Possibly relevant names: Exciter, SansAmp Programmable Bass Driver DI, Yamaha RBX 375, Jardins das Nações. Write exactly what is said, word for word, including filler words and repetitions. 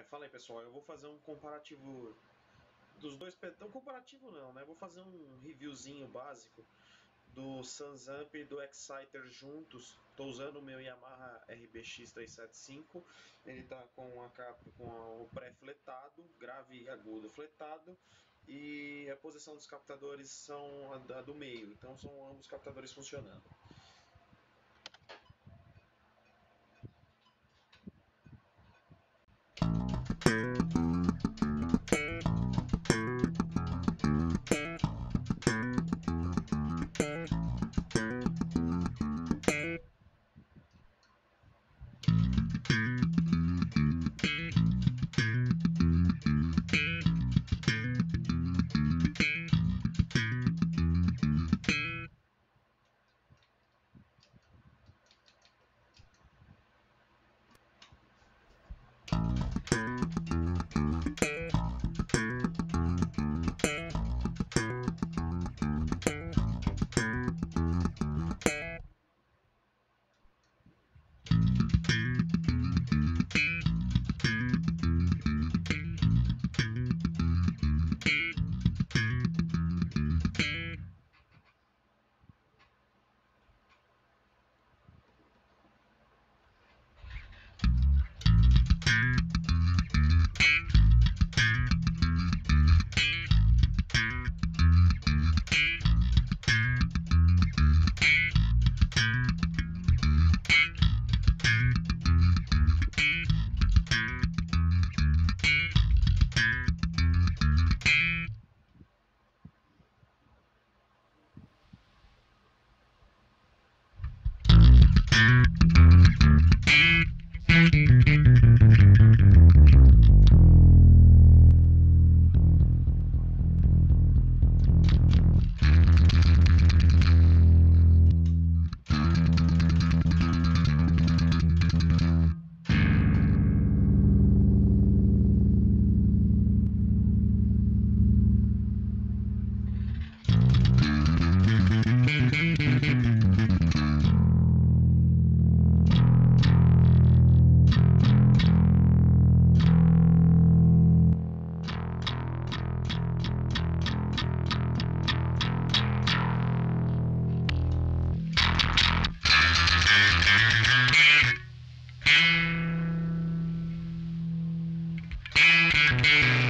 É, fala aí, pessoal, eu vou fazer um comparativo dos dois pedais. Um comparativo não, né? Vou fazer um reviewzinho básico do SansAmp e do Exciter juntos. Estou usando o meu Yamaha R B X trezentos e setenta e cinco. Ele está com, a capa, com a, o pré fletado, grave e agudo fletado. E a posição dos captadores são a, a do meio. Então são ambos captadores funcionando. We'll be right back.